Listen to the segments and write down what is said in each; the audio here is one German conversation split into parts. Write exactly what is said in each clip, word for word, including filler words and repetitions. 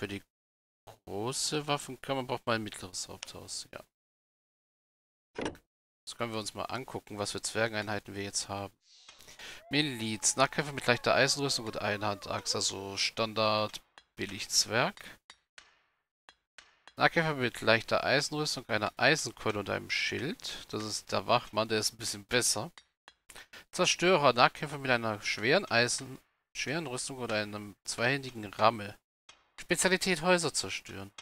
Für die große Waffenkammer braucht man ein mittleres Haupthaus, ja. Jetzt können wir uns mal angucken, was für Zwergeneinheiten wir jetzt haben. Miliz, Nahkämpfer mit leichter Eisenrüstung und Einhandachs, also Standard billig Zwerg. Nahkämpfer mit leichter Eisenrüstung, einer Eisenkeule und einem Schild. Das ist der Wachmann, der ist ein bisschen besser. Zerstörer, Nahkämpfer mit einer schweren Eisen, schweren Rüstung oder einem zweihändigen Ramme. Spezialität Häuser zerstören.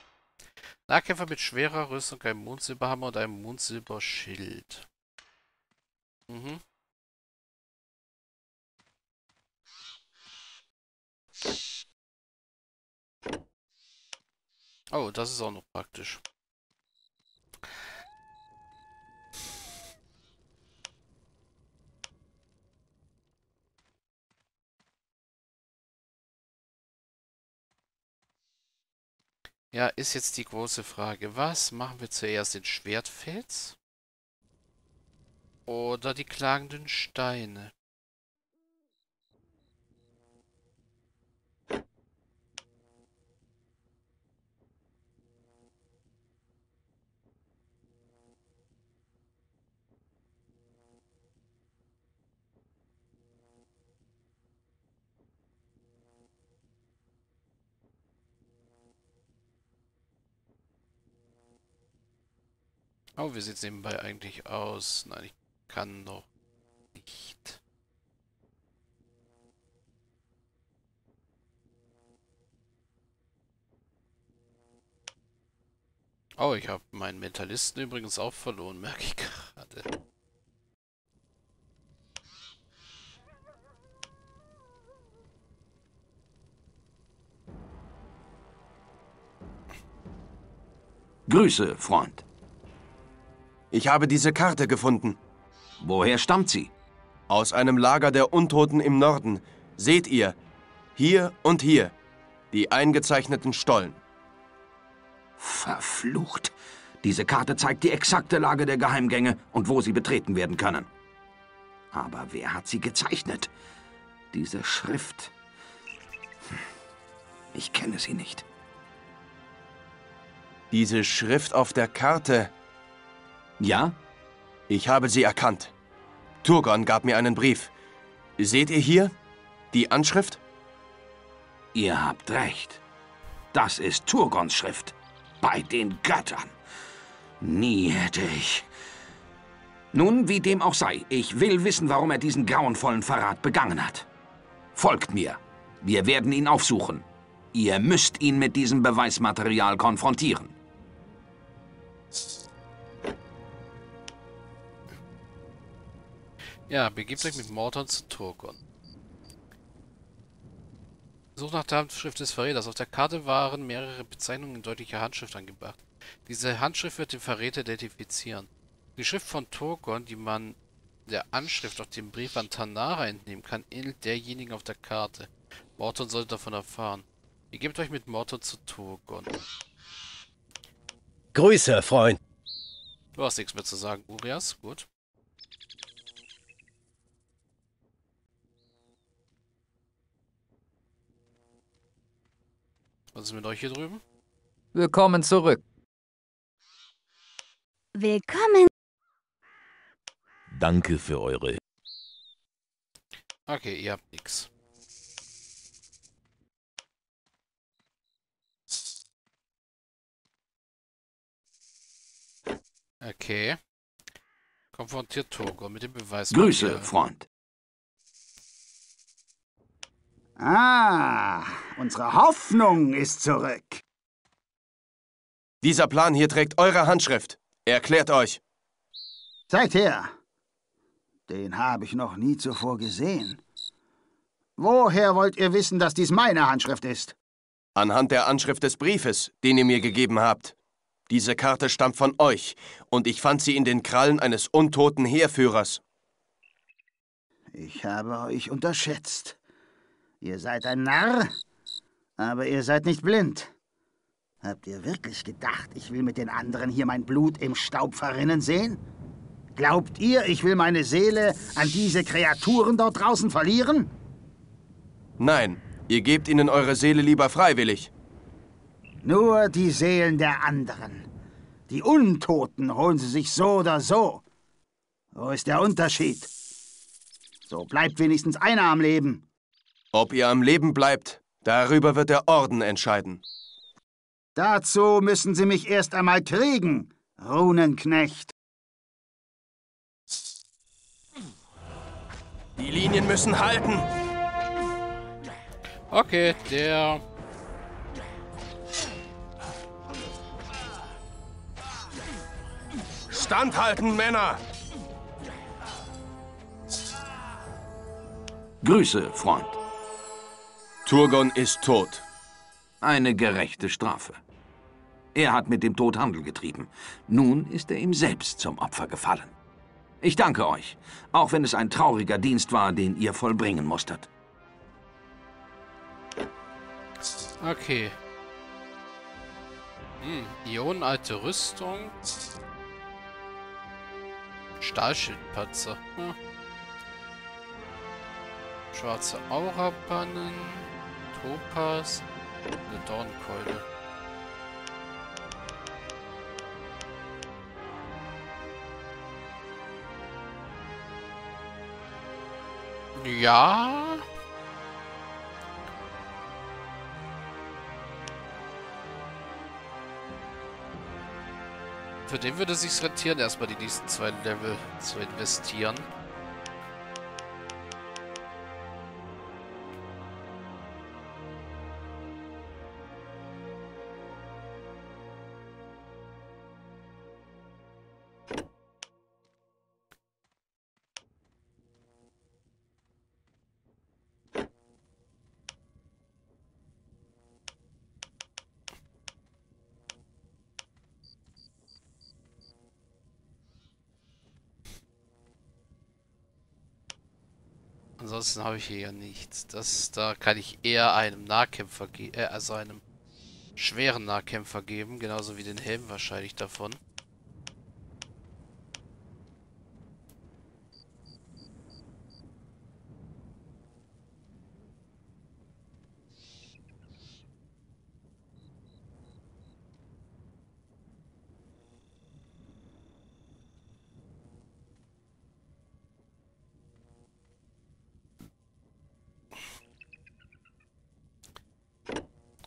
Nahkämpfer mit schwerer Rüstung, einem Mondsilberhammer und einem Mondsilberschild. Mhm. Oh, das ist auch noch praktisch. Ja, ist jetzt die große Frage. Was machen wir zuerst? Den Schwertfels? Oder die klagenden Steine? Oh, wie sieht es nebenbei eigentlich aus? Nein, ich kann noch nicht. Oh, ich habe meinen Mentalisten übrigens auch verloren, merke ich gerade. Grüße, Freund. Ich habe diese Karte gefunden. Woher stammt sie? Aus einem Lager der Untoten im Norden. Seht ihr, hier und hier, die eingezeichneten Stollen. Verflucht! Diese Karte zeigt die exakte Lage der Geheimgänge und wo sie betreten werden können. Aber wer hat sie gezeichnet? Diese Schrift. Ich kenne sie nicht. Diese Schrift auf der Karte... Ja? Ich habe sie erkannt. Turgon gab mir einen Brief. Seht ihr hier die Anschrift? Ihr habt recht. Das ist Turgons Schrift. Bei den Göttern. Nie hätte ich... Nun, wie dem auch sei, ich will wissen, warum er diesen grauenvollen Verrat begangen hat. Folgt mir. Wir werden ihn aufsuchen. Ihr müsst ihn mit diesem Beweismaterial konfrontieren. Ja, begibt euch mit Morton zu Turgon. Sucht nach der Handschrift des Verräters. Auf der Karte waren mehrere Bezeichnungen in deutlicher Handschrift angebracht. Diese Handschrift wird den Verräter identifizieren. Die Schrift von Turgon, die man der Anschrift auf dem Brief an Tanara entnehmen kann, ähnelt derjenigen auf der Karte. Morton sollte davon erfahren. Begibt euch mit Morton zu Turgon. Grüße, Freund. Du hast nichts mehr zu sagen, Urias. Gut. Was ist mit euch hier drüben? Willkommen zurück. Willkommen. Danke für eure... Okay, ihr habt nichts. Okay. Konfrontiert Togo mit dem Beweis... Grüße, Freund. Ah, unsere Hoffnung ist zurück. Dieser Plan hier trägt eure Handschrift. Erklärt euch. Zeigt her. Den habe ich noch nie zuvor gesehen. Woher wollt ihr wissen, dass dies meine Handschrift ist? Anhand der Anschrift des Briefes, den ihr mir gegeben habt. Diese Karte stammt von euch und ich fand sie in den Krallen eines untoten Heerführers. Ich habe euch unterschätzt. Ihr seid ein Narr, aber ihr seid nicht blind. Habt ihr wirklich gedacht, ich will mit den anderen hier mein Blut im Staub verrinnen sehen? Glaubt ihr, ich will meine Seele an diese Kreaturen dort draußen verlieren? Nein, ihr gebt ihnen eure Seele lieber freiwillig. Nur die Seelen der anderen. Die Untoten holen sie sich so oder so. Wo ist der Unterschied? So bleibt wenigstens einer am Leben. Ob ihr am Leben bleibt, darüber wird der Orden entscheiden. Dazu müssen sie mich erst einmal kriegen, Runenknecht. Die Linien müssen halten. Okay, der... Standhalten, Männer! Grüße, Freund. Turgon ist tot. Eine gerechte Strafe. Er hat mit dem Tod Handel getrieben. Nun ist er ihm selbst zum Opfer gefallen. Ich danke euch, auch wenn es ein trauriger Dienst war, den ihr vollbringen musstet. Okay. Hm, Ionenalte Rüstung. Stahlschildpatzer. Hm. Schwarze Aurabannen. Topas. Eine Dornkeule. Ja. Für den würde es sich rentieren, erstmal die nächsten zwei Level zu investieren. Ansonsten habe ich hier ja nichts. Das, da kann ich eher einem Nahkämpfer geben, äh, also einem schweren Nahkämpfer geben, genauso wie den Helm wahrscheinlich davon.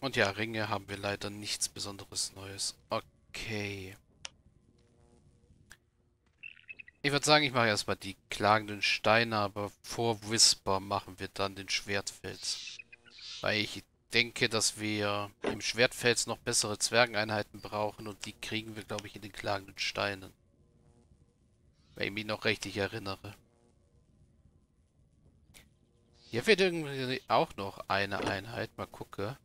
Und ja, Ringe haben wir leider nichts Besonderes Neues. Okay. Ich würde sagen, ich mache erstmal die klagenden Steine, aber vor Whisper machen wir dann den Schwertfels. Weil ich denke, dass wir im Schwertfels noch bessere Zwergeneinheiten brauchen und die kriegen wir, glaube ich, in den klagenden Steinen. Wenn ich mich noch richtig erinnere. Hier fehlt irgendwie auch noch eine Einheit. Mal gucke.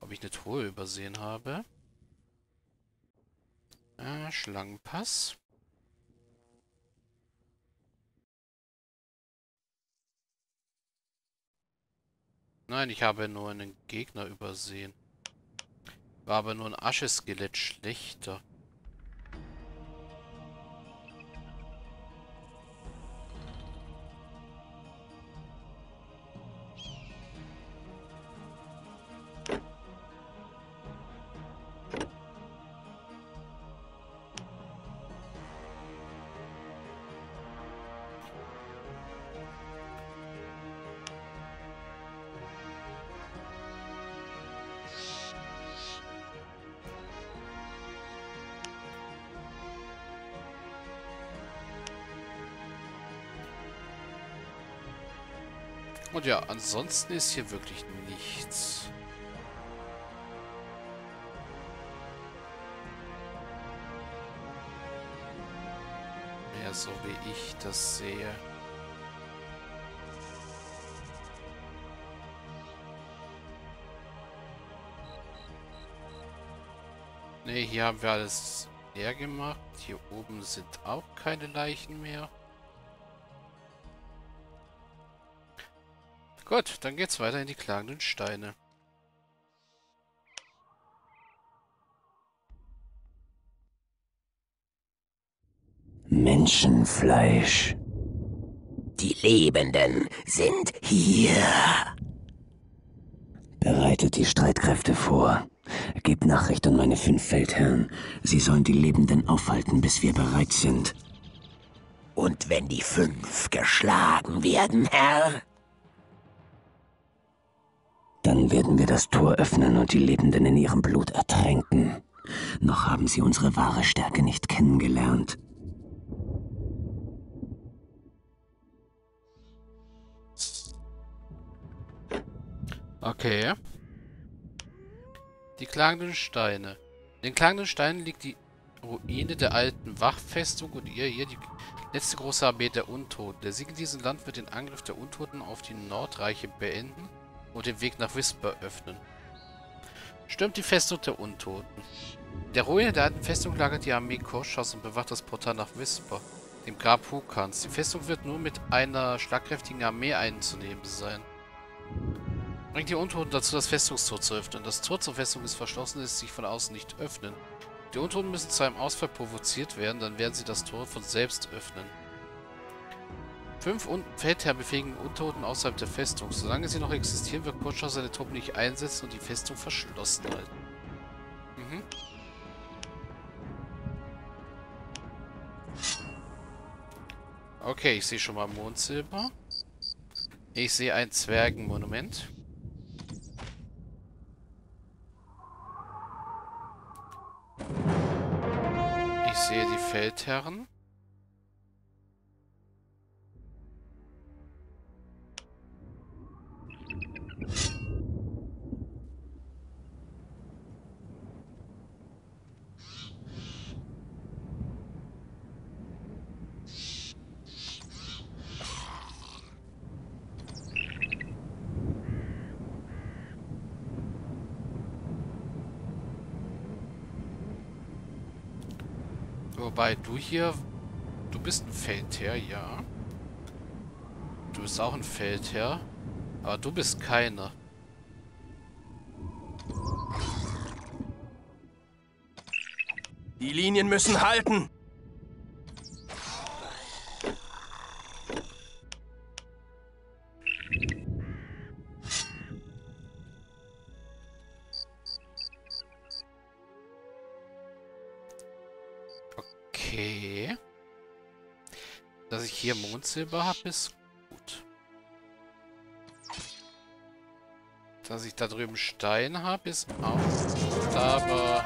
Ob ich eine Truhe übersehen habe. Ah, Schlangenpass. Nein, ich habe nur einen Gegner übersehen. War aber nur ein Ascheskelett schlechter. Und ja, ansonsten ist hier wirklich nichts. Ja, so wie ich das sehe. Ne, hier haben wir alles leer gemacht. Hier oben sind auch keine Leichen mehr. Gut, dann geht's weiter in die klagenden Steine. Menschenfleisch. Die Lebenden sind hier. Bereitet die Streitkräfte vor. Gebt Nachricht an meine fünf Feldherren. Sie sollen die Lebenden aufhalten, bis wir bereit sind. Und wenn die fünf geschlagen werden, Herr? Dann werden wir das Tor öffnen und die Lebenden in ihrem Blut ertränken. Noch haben sie unsere wahre Stärke nicht kennengelernt. Okay. Die klagenden Steine. Den klagenden Steinen liegt die Ruine der alten Wachfestung und ihr hier die letzte große Armee der Untoten. Der Sieg in diesem Land wird den Angriff der Untoten auf die Nordreiche beenden und den Weg nach Whisper öffnen. Stürmt die Festung der Untoten. Der Ruine der alten Festung lagert die Armee Kurschas und bewacht das Portal nach Whisper, dem Grab Hukans. Die Festung wird nur mit einer schlagkräftigen Armee einzunehmen sein. Bringt die Untoten dazu, das Festungstor zu öffnen. Das Tor zur Festung ist verschlossen, lässt sich von außen nicht öffnen. Die Untoten müssen zu einem Ausfall provoziert werden, dann werden sie das Tor von selbst öffnen. Fünf Feldherren befähigen Untoten außerhalb der Festung. Solange sie noch existieren, wird Kurscha seine Truppen nicht einsetzen und die Festung verschlossen halten. Mhm. Okay, ich sehe schon mal Mondsilber. Ich sehe ein Zwergenmonument. Ich sehe die Feldherren. Wobei, du hier, du bist ein Feldherr, ja. Du bist auch ein Feldherr, aber du bist keiner. Die Linien müssen halten! Okay. Dass ich hier Mondsilber habe, ist gut. Dass ich da drüben Stein habe, ist auch gut, aber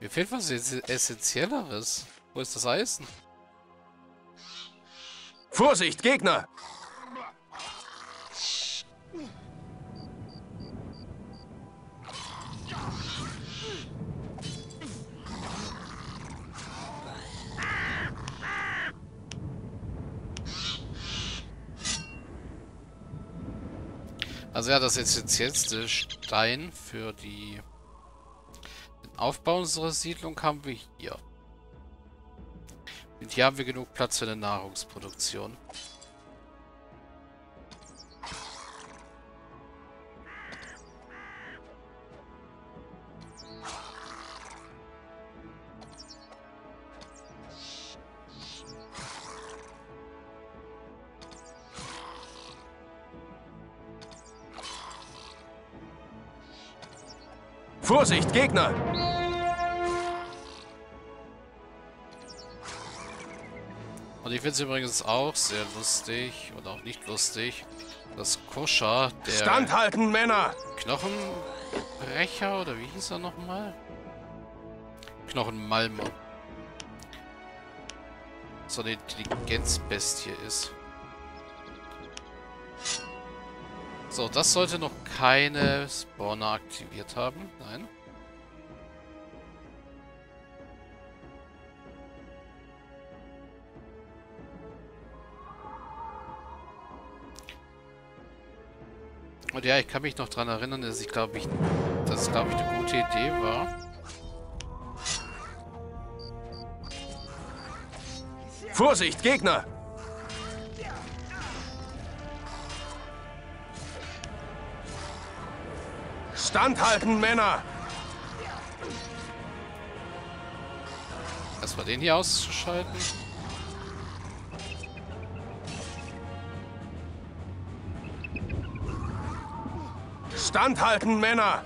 mir fehlt was Essentielleres. Wo ist das Eisen? Vorsicht, Gegner! Also ja, das essentiellste Stein für die, den Aufbau unserer Siedlung haben wir hier. Und hier haben wir genug Platz für eine Nahrungsproduktion. Vorsicht, Gegner! Und ich finde es übrigens auch sehr lustig und auch nicht lustig, dass Kurscha, der Standhalten, Männer! Knochenbrecher, oder wie hieß er nochmal? Knochenmalm. So eine Intelligenzbestie ist. So, das sollte noch keine Spawner aktiviert haben. Nein. Und ja, ich kann mich noch daran erinnern, dass ich glaube ich, dass es, glaube ich, eine gute Idee war. Vorsicht, Gegner! Standhalten, Männer! Erstmal den hier auszuschalten. Standhalten, Männer!